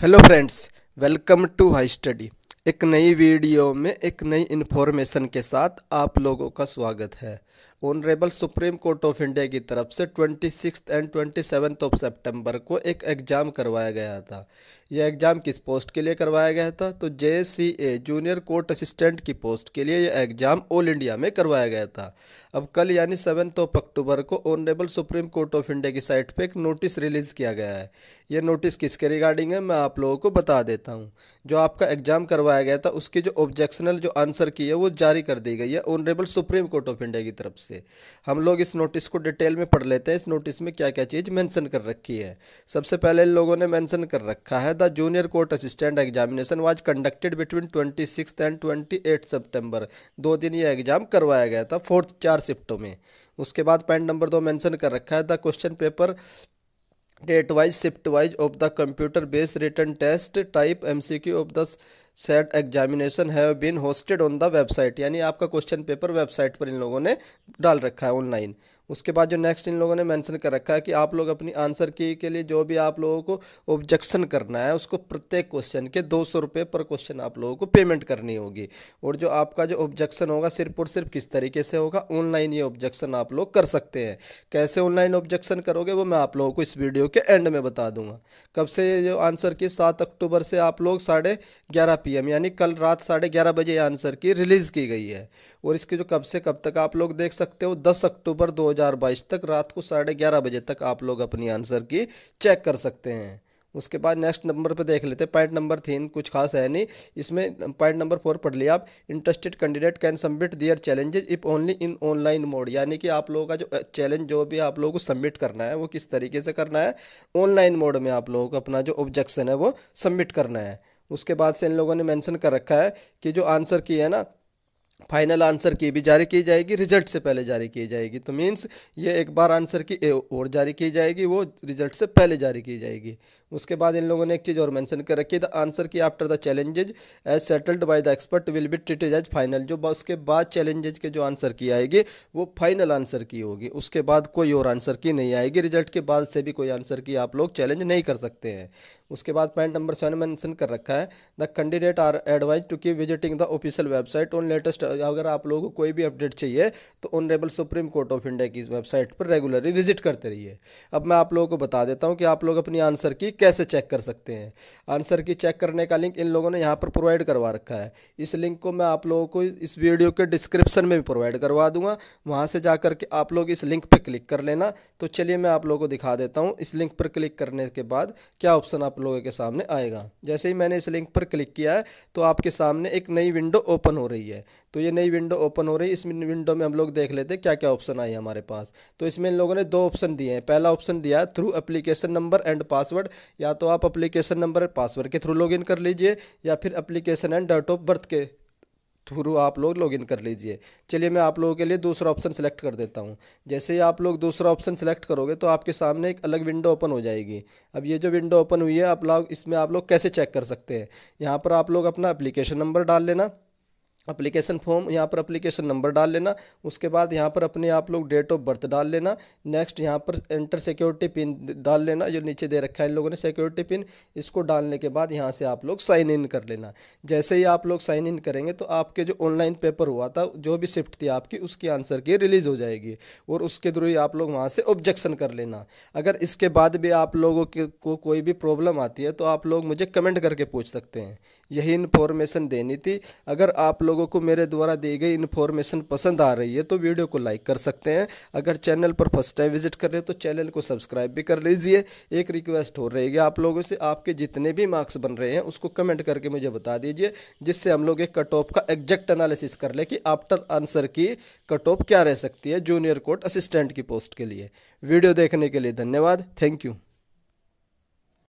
Hello friends, welcome to high study. एक नई video में एक नई इन्फॉर्मेशन के साथ आप लोगों का स्वागत है। Honourable supreme court of India की तरफ से 26 एंड 27 सितंबर को एक एग्ज़ाम करवाया गया था। यह एग्ज़ाम किस पोस्ट के लिए करवाया गया था? तो JCA जूनियर कोर्ट असिस्टेंट की पोस्ट के लिए यह एग्ज़ाम ऑल इंडिया में करवाया गया था। अब कल यानी 7 अक्टूबर को honourable supreme court of India की साइट पर एक नोटिस रिलीज़ किया गया है। यह नोटिस किसके रिगार्डिंग है मैं आप लोगों को बता देता हूँ। जो आपका एग्ज़ाम करवाया गया था उसकी जो ऑब्जेक्शनल जो आंसर की है वो जारी कर दी गई है honourable supreme court of India की तरफ से। हम लोग इस नोटिस को डिटेल में पढ़ लेते हैं। इस नोटिस में क्या क्या चीज़ मेंशन कर रखी है। सबसे पहले इन लोगों ने मेंशन कर रखा है the junior court assistant examination was conducted between 26 and 28 सितंबर। 2 दिन यह एग्जाम करवाया गया था 4 शिफ्टों में। उसके बाद पॉइंट नंबर 2 मेंशन कर रखा है the question paper date wise shift wise of the computer based written test type MCQ of the set examination have been hosted on the website. यानी आपका क्वेश्चन पेपर वेबसाइट पर इन लोगों ने डाल रखा है ऑनलाइन। उसके बाद जो नेक्स्ट इन लोगों ने मेंशन कर रखा है कि आप लोग अपनी आंसर की के लिए जो भी आप लोगों को ऑब्जेक्शन करना है उसको प्रत्येक क्वेश्चन के 200 रुपये पर क्वेश्चन आप लोगों को पेमेंट करनी होगी। और जो आपका जो ऑब्जेक्शन होगा सिर्फ और सिर्फ किस तरीके से होगा, ऑनलाइन ये ऑब्जेक्शन आप लोग कर सकते हैं। कैसे ऑनलाइन ऑब्जेक्शन करोगे वो मैं आप लोगों को इस वीडियो के एंड में बता दूंगा। कब से ये जो आंसर की 7 अक्टूबर से आप लोग 11:30 PM यानी कल रात 11:30 बजे आंसर की रिलीज़ की गई है। और इसके जो कब से कब तक आप लोग देख सकते हो 10 अक्टूबर 2022 तक रात को 11:30 बजे तक आप लोग अपनी आंसर की चेक कर सकते हैं। उसके बाद नेक्स्ट नंबर पे देख लेते हैं पॉइंट नंबर 3। कुछ खास है नहीं इसमें। पॉइंट नंबर 4 पढ़ लिया आप। Interested candidate can submit their challenges if only in online mode. यानी कि आप लोगों का जो चैलेंज जो भी आप लोगों को सबमिट करना है वो किस तरीके से करना है, ऑनलाइन मोड में आप लोगों को अपना जो ऑब्जेक्शन है वो सबमिट करना है। उसके बाद से इन लोगों ने मेंशन कर रखा है कि जो आंसर की है ना, फाइनल आंसर की भी जारी की जाएगी, रिजल्ट से पहले जारी की जाएगी। तो मीन्स ये एक बार आंसर की और जारी की जाएगी, वो रिजल्ट से पहले जारी की जाएगी। उसके बाद इन लोगों ने एक चीज़ और मेंशन कर रखी है the answer key after the challenges as settled by the expert will be treated as final. जो उसके बाद चैलेंजेज के जो आंसर की आएगी वो फाइनल आंसर की होगी। उसके बाद कोई और आंसर की नहीं आएगी। रिजल्ट के बाद से भी कोई आंसर की आप लोग चैलेंज नहीं कर सकते हैं। उसके बाद पॉइंट नंबर 7 मेंशन कर रखा है the candidate are advised to keep visiting the official website on latest. अगर आप लोगों को कोई भी अपडेट चाहिए तो honourable supreme court of India की इस वेबसाइट पर रेगुलरली विजिट करते रहिए। अब मैं आप लोगों को बता देता हूं कि आप लोग अपनी आंसर की कैसे चेक कर सकते हैं। आंसर की चेक करने का लिंक इन लोगों ने यहाँ पर प्रोवाइड करवा रखा है। इस लिंक को मैं आप लोगों को इस वीडियो के डिस्क्रिप्शन में भी प्रोवाइड करवा दूंगा। वहाँ से जा करके आप लोग इस लिंक पर क्लिक कर लेना। तो चलिए मैं आप लोगों को दिखा देता हूँ इस लिंक पर क्लिक करने के बाद क्या ऑप्शन आप लोगों के सामने आएगा। जैसे ही मैंने इस लिंक पर क्लिक किया है तो आपके सामने एक नई विंडो ओपन हो रही है। तो ये नई विंडो ओपन हो रही है। इस विंडो में हम लोग देख लेते हैं क्या क्या ऑप्शन आए हमारे पास। तो इसमें इन लोगों ने 2 ऑप्शन दिए हैं। पहला ऑप्शन दिया है through application number and password. या तो आप एप्लीकेशन नंबर एंड पासवर्ड के थ्रू लॉगिन कर लीजिए या फिर application and date of birth के थ्रू आप लोग लॉगिन कर लीजिए। चलिए मैं आप लोगों के लिए दूसरा ऑप्शन सेलेक्ट कर देता हूं। जैसे ही आप लोग दूसरा ऑप्शन सेलेक्ट करोगे तो आपके सामने एक अलग विंडो ओपन हो जाएगी। अब ये जो विंडो ओपन हुई है आप लोग इसमें आप लोग कैसे चेक कर सकते हैं। यहाँ पर आप लोग अपना एप्लीकेशन नंबर डाल लेना, एप्लीकेशन फॉर्म यहाँ पर एप्लीकेशन नंबर डाल लेना। उसके बाद यहाँ पर अपने आप लोग डेट ऑफ बर्थ डाल लेना। नेक्स्ट यहाँ पर एंटर सिक्योरिटी पिन डाल लेना, जो नीचे दे रखा है इन लोगों ने सिक्योरिटी पिन। इसको डालने के बाद यहाँ से आप लोग साइन इन कर लेना। जैसे ही आप लोग साइन इन करेंगे तो आपके जो ऑनलाइन पेपर हुआ था, जो भी शिफ्ट थी आपकी, उसकी आंसर की रिलीज़ हो जाएगी। और उसके थ्रू आप लोग वहाँ से ऑब्जेक्शन कर लेना। अगर इसके बाद भी आप लोगों को कोई भी प्रॉब्लम आती है तो आप लोग मुझे कमेंट करके पूछ सकते हैं। यही इन्फॉर्मेशन देनी थी। अगर आप लोगों को मेरे द्वारा दी गई इन्फॉर्मेशन पसंद आ रही है तो वीडियो को लाइक कर सकते हैं। अगर चैनल पर फर्स्ट टाइम विजिट कर रहे हो तो चैनल को सब्सक्राइब भी कर लीजिए। एक रिक्वेस्ट हो रही है आप लोगों से, आपके जितने भी मार्क्स बन रहे हैं उसको कमेंट करके मुझे बता दीजिए, जिससे हम लोग एक कट ऑफ का एग्जैक्ट एनालिसिस कर ले कि after answer key cut off क्या रह सकती है जूनियर कोर्ट असिस्टेंट की पोस्ट के लिए। वीडियो देखने के लिए धन्यवाद। Thank you.